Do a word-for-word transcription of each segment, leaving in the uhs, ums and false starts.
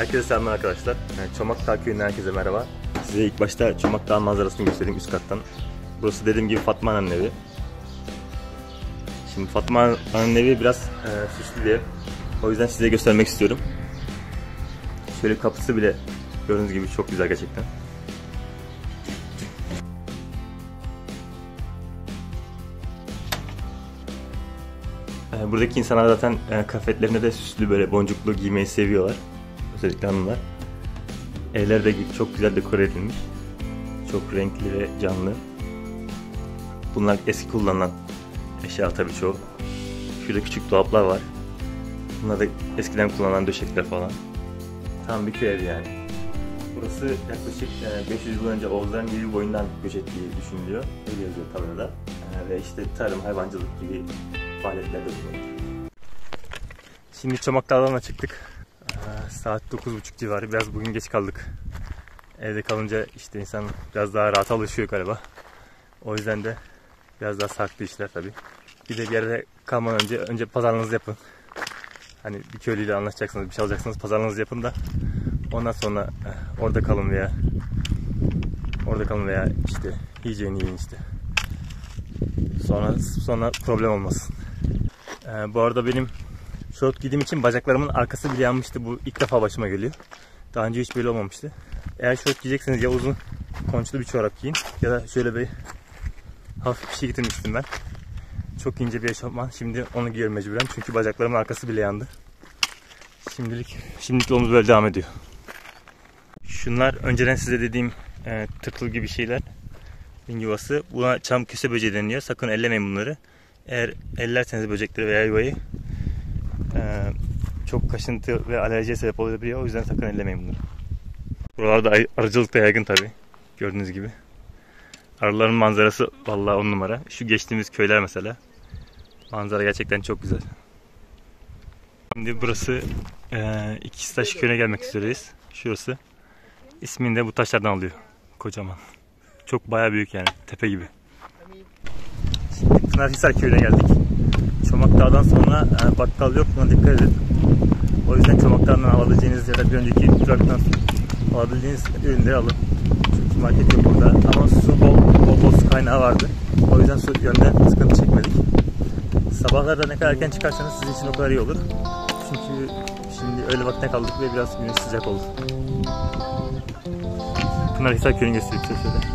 Herkese selamlar arkadaşlar. Yani Çomakdağ köyünden herkese merhaba. Size ilk başta Çomakdağ manzarasını göstereyim üst kattan. Burası dediğim gibi Fatma Hanım'ın evi. Şimdi Fatma Hanım'ın evi biraz e, süslü diye. O yüzden size göstermek istiyorum. Şöyle kapısı bile gördüğünüz gibi çok güzel gerçekten. Buradaki insanlar zaten kafetlerinde de süslü böyle boncuklu giymeyi seviyorlar. Özellikle hanımlar. Evler de çok güzel dekore edilmiş. Çok renkli ve canlı. Bunlar eski kullanılan eşya tabii çoğu. Şurada küçük dolaplar var. Bunlar da eskiden kullanılan döşekler falan. Tam bir köy evi yani. Burası yaklaşık beş yüz yıl önce Oğuzların yedi boyundan göç ettiği düşünülüyor. Öyle yazıyor tabelada. Ve işte tarım, hayvancılık gibi faaliyetlerde bulunuyor. Şimdi Çomakdağ'dan çıktık. Saat dokuz buçuk civarı. Biraz bugün geç kaldık. Evde kalınca işte insan biraz daha rahat alışıyor galiba. O yüzden de biraz daha sarktı işler tabii. Bir de bir yerde kalmadan önce önce pazarlığınızı yapın. Hani bir köylüyle anlaşacaksınız, bir şey alacaksınız, pazarlığınızı yapın da ondan sonra orada kalın veya orada kalın veya işte yiyeceğini yiyin işte. Sonra sonra problem olmasın. Ee, bu arada benim şort giydiğim için bacaklarımın arkası bile yanmıştı. Bu ilk defa başıma geliyor. Daha önce hiç böyle olmamıştı. Eğer şort giyecekseniz ya uzun konçlu bir çorap giyin ya da şöyle bir hafif bir şey getirmiştim ben. Çok ince bir eşofman. Şimdi onu giyiyorum mecburen çünkü bacaklarımın arkası bile yandı. Şimdilik şimdilik yolumuz böyle devam ediyor. Şunlar önceden size dediğim e, tırtıl gibi şeyler. Yuvası. Buna çam köse böceği deniliyor. Sakın ellemeyin bunları. Eğer ellerseniz böcekleri veya yuvayı e, çok kaşıntı ve alerjiye sebep olabiliyor. O yüzden sakın ellemeyin bunları. Buralarda arıcılık da yaygın tabi. Gördüğünüz gibi. Arıların manzarası vallahi on numara. Şu geçtiğimiz köyler mesela. Manzara gerçekten çok güzel. Şimdi burası e, İkiztaş köyüne gelmek üzereyiz. Şurası. İsmini de bu taşlardan alıyor. Kocaman. Çok bayağı büyük yani. Tepe gibi. Şimdi Pınar Hisar köyüne geldik. Çomakdağ'dan sonra e, bakkal yok. Buna dikkat edin. O yüzden Çomakdağ'dan alabileceğiniz ya da bir önceki duraktan alabildiğiniz ürünleri alın. Çünkü market yok burada. Ama su bol, bol bol su kaynağı vardı. O yüzden su yönden sıkıntı çekmedik. Sabahlarda ne kadar erken çıkarsanız sizin için o kadar iyi olur. Çünkü şimdi öğle vaktine kaldık ve biraz güneş sıcak oldu. Pınar Hisar köyünü göstereyim size şöyle.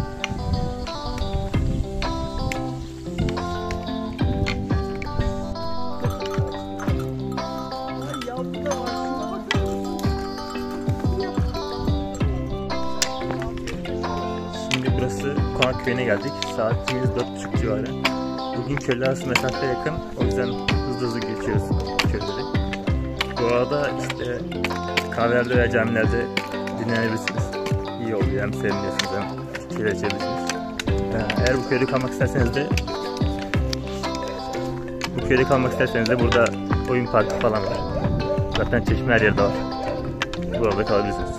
Köyüne geldik. Saat dört buçuk civarı. Bugün köyler arası mesafe yakın. O yüzden hızlı hızlı geçiyoruz köyleri. Bu arada işte kahvelerde veya camilerde dinlenebilirsiniz. İyi oluyor. Hem seviniyorsunuz hem köyler içebilirsiniz. Eğer bu köyde kalmak isterseniz de bu köyde kalmak isterseniz de burada oyun parkı falan var. Zaten çeşme her yerde var. Burada kalabilirsiniz.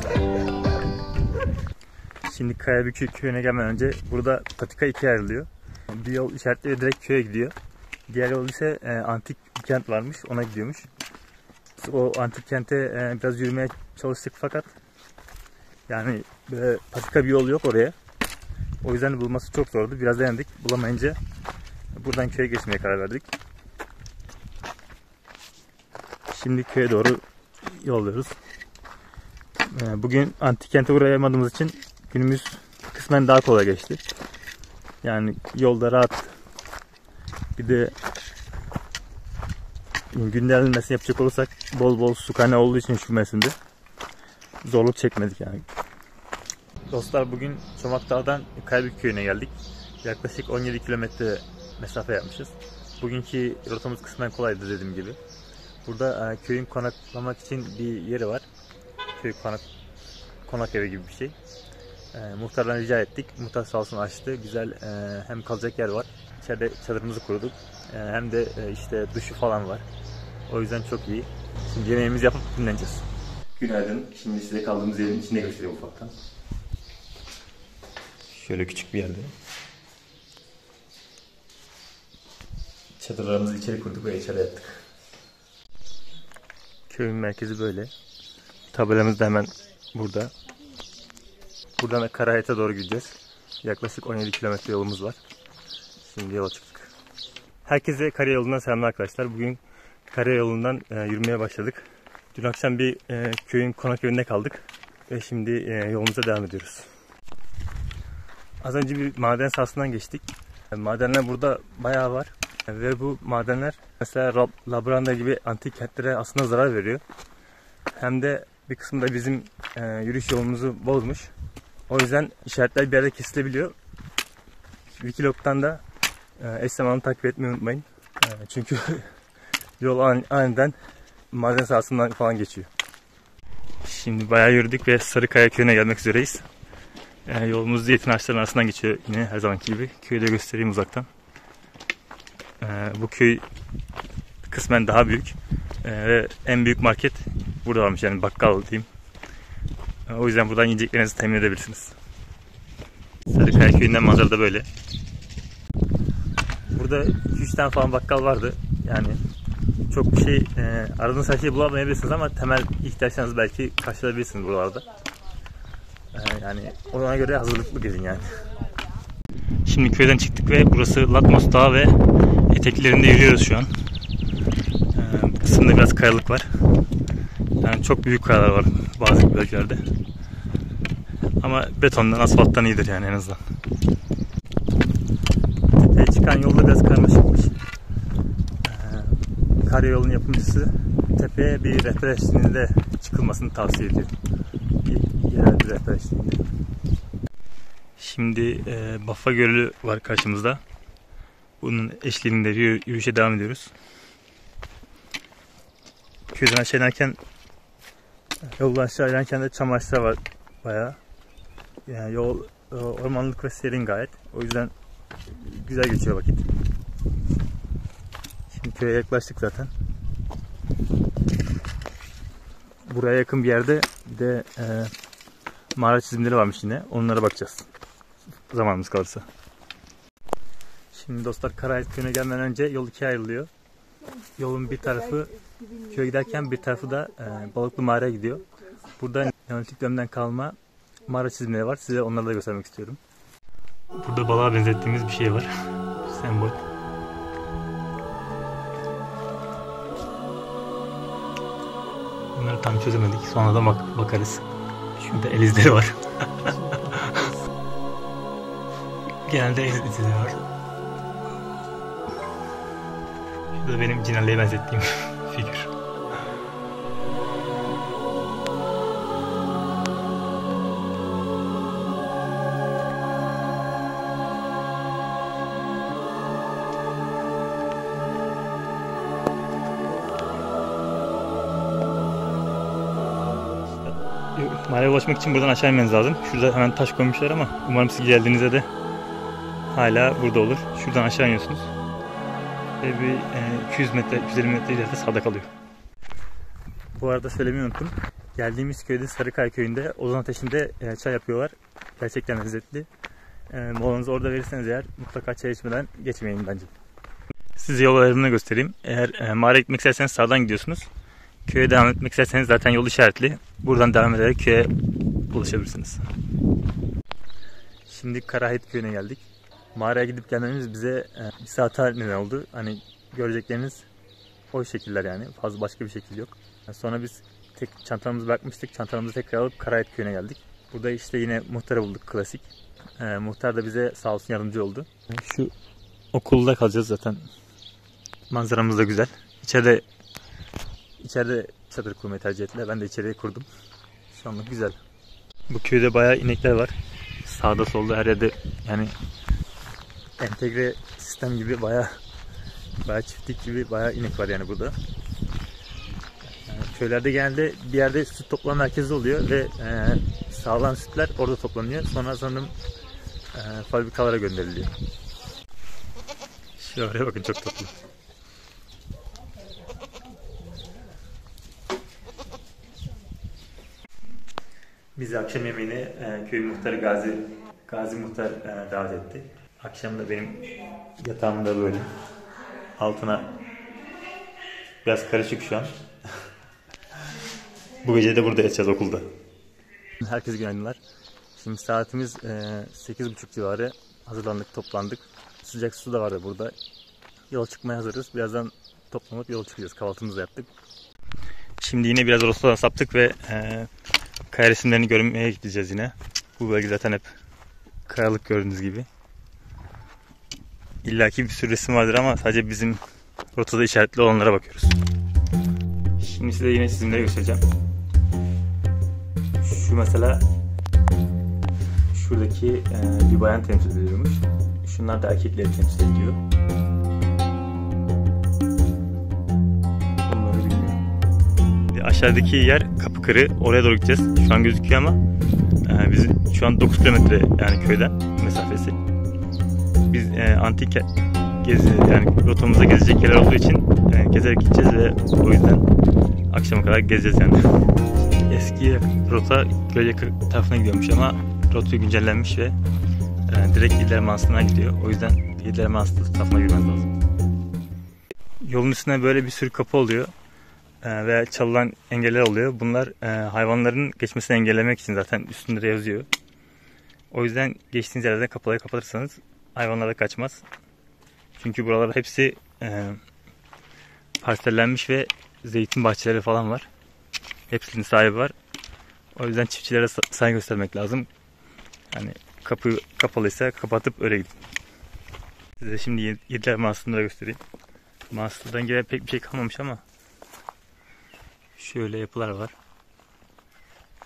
Şimdi Kaya Bükü köyüne gelmeden önce burada patika ikiye ayrılıyor. Bir yol işaretli ve direkt köye gidiyor. Diğer yol ise e, antik bir kent varmış, ona gidiyormuş. Biz o antik kente e, biraz yürümeye çalıştık fakat yani böyle patika bir yol yok oraya. O yüzden bulması çok zordu. Biraz denedik, bulamayınca buradan köye geçmeye karar verdik. Şimdi köye doğru yol alıyoruz. E, bugün antik kente uğrayamadığımız için günümüz kısmen daha kolay geçti. Yani yolda rahat. Bir de günlenmesini yapacak olursak bol bol su kaynağı olduğu için şu mevsimde zorluk çekmedik yani. Dostlar bugün Çomakdağ'dan Kaya Bükü köyüne geldik. Yaklaşık on yedi kilometre mesafe yapmışız. Bugünkü rotamız kısmen kolaydı dediğim gibi. Burada köyün konaklamak için bir yeri var. Köy konak, konak evi gibi bir şey. E, muhtardan rica ettik. Muhtar sağ olsun açtı. Güzel e, hem kalacak yer var. İçeride çadırımızı kurduk. E, hem de e, işte duşu falan var. O yüzden çok iyi. Şimdi yemeğimizi yapıp dinleneceğiz. Günaydın. Şimdi size kaldığımız yerin içine göstereyim ufaktan. Şöyle küçük bir yerde. Çadırlarımızı içeri kurduk ve içeri yattık. Köyün merkezi böyle. Tabelamız da hemen burada. Buradan Karahayıt'a doğru gideceğiz. Yaklaşık on yedi kilometre yolumuz var. Şimdi yola çıktık. Herkese karayolundan selamlar arkadaşlar. Bugün karayolundan e, yürümeye başladık. Dün akşam bir e, köyün konak evinde kaldık. Ve şimdi e, yolumuza devam ediyoruz. Az önce bir maden sahasından geçtik. Madenler burada bayağı var. Ve bu madenler mesela Labranda gibi antik kentlere aslında zarar veriyor. Hem de bir kısmı da bizim e, yürüyüş yolumuzu bozmuş. O yüzden işaretler bir yerde kesilebiliyor. Wikilog'dan da e, eş zamanlı takip etmeyi unutmayın. E, çünkü yol an, aniden maden sahasından falan geçiyor. Şimdi bayağı yürüdük ve Sarıkaya köyüne gelmek üzereyiz. E, yolumuz zeytin ağaçlarının arasından geçiyor yine her zamanki gibi. Köyü de göstereyim uzaktan. E, bu köy kısmen daha büyük. Ve en büyük market burada varmış, yani bakkal diyeyim. O yüzden buradan yiyeceklerinizi temin edebilirsiniz. Sarıkaya köyünden manzara da böyle. Burada iki üç tane falan bakkal vardı. Yani çok bir şey, e, aradığınız her şeyi bulamayabilirsiniz ama temel ihtiyaçlarınızı belki karşılayabilirsiniz buralarda. E, yani ona göre hazırlıklı gezin yani. Şimdi köyden çıktık ve burası Latmos Dağı ve eteklerinde yürüyoruz şu an. Bu kısımda biraz kayalık var. Yani çok büyük kayalar var bazı bölgelerde. Ama betondan, asfalttan iyidir yani en azından. Tepeye çıkan yolda biraz karmaşıkmış. Ee, Karayolunun yapımcısı tepeye bir rehber eşliğinde çıkılmasını tavsiye ediyor. Bir yerel bir rehber eşliğinde. Şimdi e, Bafa Gölü var karşımızda. Bunun eşliğinde yürü yürüyüşe devam ediyoruz. Köyden aşağı inerken, yoldan aşağı inerken de çam ağaçları var bayağı. Yani yol ormanlık ve serin gayet. O yüzden güzel geçiyor vakit. Şimdi köye yaklaştık zaten. Buraya yakın bir yerde bir de e, mağara çizimleri varmış yine. Onlara bakacağız. Zamanımız kalırsa. Şimdi dostlar, Karahayıt köyüne gelmeden önce yol ikiye ayrılıyor. Yolun bir tarafı köye giderken bir tarafı da e, Balıklı mağaraya gidiyor. Burada Neolitik dönemden kalma mağara çizimleri var. Size onları da göstermek istiyorum. Burada balığa benzettiğimiz bir şey var. Sembol. Bunları tam çözemedik. Sonradan bak bakarız. Şurada el izleri var. Genelde el izleri var. Bu da benim Cinelli'ye benzettiğim figür. Mağaraya ulaşmak için buradan aşağı inmeniz lazım. Şurada hemen taş koymuşlar ama umarım siz geldiğinizde de hala burada olur. Şuradan aşağı iniyorsunuz. Ve bir iki yüz metre, iki yüz elli metre ileride sağda kalıyor. Bu arada söylemeyi unuttum. Geldiğimiz köyde, Sarıkaya köyünde Ozan Ateşi'nde çay yapıyorlar. Gerçekten lezzetli. Molanızı orada verirseniz eğer mutlaka çay içmeden geçmeyin bence. Size yol ayrımını göstereyim. Eğer mağaraya gitmek isterseniz sağdan gidiyorsunuz. Köye devam etmek isterseniz zaten yol işaretli. Buradan devam ederek köye ulaşabilirsiniz. Şimdi Karahayıt köyüne geldik. Mağaraya gidip gelmemiz bize e, bir saat neden oldu. Hani görecekleriniz o şekiller yani. Fazla başka bir şekil yok. Yani sonra biz tek çantamızı bırakmıştık. Çantamızı tekrar alıp Karahayıt köyüne geldik. Burada işte yine muhtarı bulduk, klasik. E, muhtar da bize sağ olsun yardımcı oldu. Şu okulda kalacağız zaten. Manzaramız da güzel. İçeride, içeride çadır kurmayı tercih ettiler. Ben de içeriye kurdum. Şu anlık güzel. Bu köyde bayağı inekler var. Sağda solda her yerde yani. Entegre sistem gibi bayağı bayağı çiftlik gibi bayağı inek var yani burada. Yani köylerde genelde bir yerde süt toplama merkezi oluyor ve e, sağlanan sütler orada toplanıyor. Sonra sanırım e, fabrikalara gönderiliyor. Şuraya bakın, çok tatlı. Biz akşam yemeğini e, köy muhtarı Gazi Gazi Muhtar e, davet etti. Akşam da benim yatağımda böyle altına biraz karışık şu an. Bu gece de burada yatacağız okulda. Herkese günaydınlar. Şimdi saatimiz sekiz buçuk civarı. Hazırlandık, toplandık. Sıcak su da vardı burada. Yol çıkmaya hazırız. Birazdan toplanıp yol çıkacağız. Kahvaltımızı yaptık. Şimdi yine biraz Oroslu'dan saptık ve e, kaya resimlerini görmeye gideceğiz yine. Bu bölge zaten hep kayalık gördüğünüz gibi. İlla ki bir sürü resim vardır ama sadece bizim rotada işaretli olanlara bakıyoruz. Şimdi size yine çizimleri göstereceğim. Şu mesela şuradaki e, bir bayan temsil ediyormuş. Şunlar da erkekleri temsil ediyor. Bunları bilmiyorum. Aşağıdaki yer Kapıkırı. Oraya doğru gideceğiz. Şu an gözüküyor ama e, bizim şu an dokuz kilometre yani köyden mesafesi. Biz e, antik gezi yani rotamıza gezecek yerler olduğu için e, gezerek gideceğiz ve o yüzden akşama kadar gezeceğiz yani. Eski rota köy tarafına gidiyormuş ama rota güncellenmiş ve e, direkt Yediler Manastırı'na gidiyor. O yüzden Yediler Manastırı tarafına girmemiz lazım. Yolun üstüne böyle bir sürü kapı oluyor e, ve çalılan engeller oluyor. Bunlar e, hayvanların geçmesini engellemek için zaten üstünde yazıyor. O yüzden geçtiğiniz yerlerden kapıları kapatırsanız hayvanlar da kaçmaz. Çünkü buralar hepsi e, parsellenmiş ve zeytin bahçeleri falan var. Hepsinin sahibi var. O yüzden çiftçilere saygı göstermek lazım. Yani kapı kapalıysa kapatıp öyle gidin. Size şimdi Yediler Manastırı'nı da göstereyim. Manastırdan gelen pek bir şey kalmamış ama şöyle yapılar var.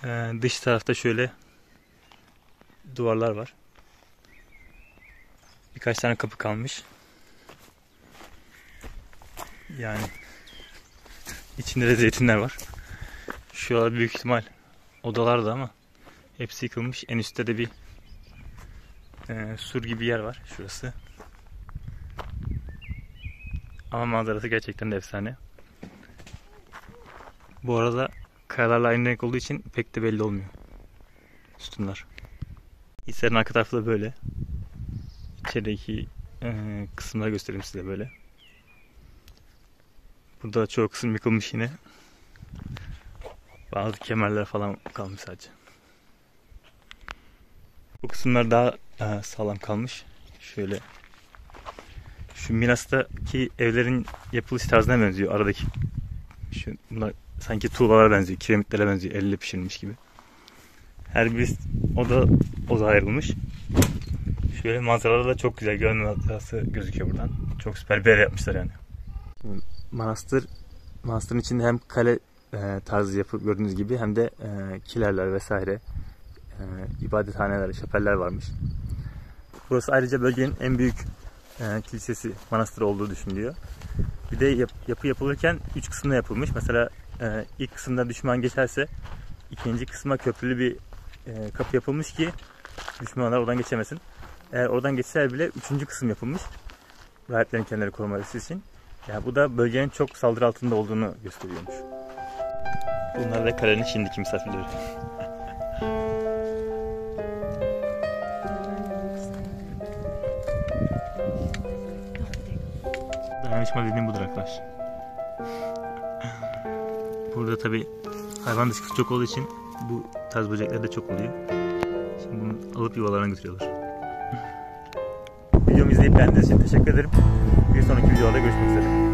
E, dış tarafta şöyle duvarlar var. Birkaç tane kapı kalmış. Yani içinde de zeytinler var. Şuralar büyük ihtimal odalardı ama hepsi yıkılmış. En üstte de bir e, sur gibi bir yer var şurası. Ama manzarası gerçekten de efsane. Bu arada kayalarla aynı renk olduğu için pek de belli olmuyor sütunlar. Hisar'ın arka tarafı da böyle. İçerideki e, kısımları göstereyim size böyle. Burada çoğu kısım yıkılmış yine. Bazı kemerler falan kalmış sadece. Bu kısımlar daha e, sağlam kalmış. Şöyle. Şu Milas'taki evlerin yapılış tarzına benziyor aradaki. Şu, bunlar sanki tuğlalara benziyor, kiremitlere benziyor, elle pişirilmiş gibi. Her bir oda oda ayrılmış. Şöyle manzaralar da çok güzel. Göl manzarası gözüküyor buradan. Çok süper bir yer yapmışlar yani. Manastır, manastırın içinde hem kale e, tarzı yapıp gördüğünüz gibi hem de e, kilerler vesaire e, ibadethaneler, şapeller varmış. Burası ayrıca bölgenin en büyük e, kilisesi, manastırı olduğu düşünülüyor. Bir de yap, yapı yapılırken üç kısımda yapılmış. Mesela e, ilk kısımda düşman geçerse ikinci kısma köprülü bir e, kapı yapılmış ki düşmanlar oradan geçemesin. Eğer oradan geçseler bile üçüncü kısım yapılmış. Rahiplerin kendileri koruması için. Yani bu da bölgenin çok saldırı altında olduğunu gösteriyormuş. Bunlar da kalenin şimdiki misafirleri. Dayanışma dediğim budur arkadaş. Burada tabi hayvan dışkısı çok olduğu için bu tarz böcekler de çok oluyor. Şimdi bunu alıp yuvalarına götürüyorlar. Videomu izleyip beğendiğiniz için teşekkür ederim. Bir sonraki videoda görüşmek üzere.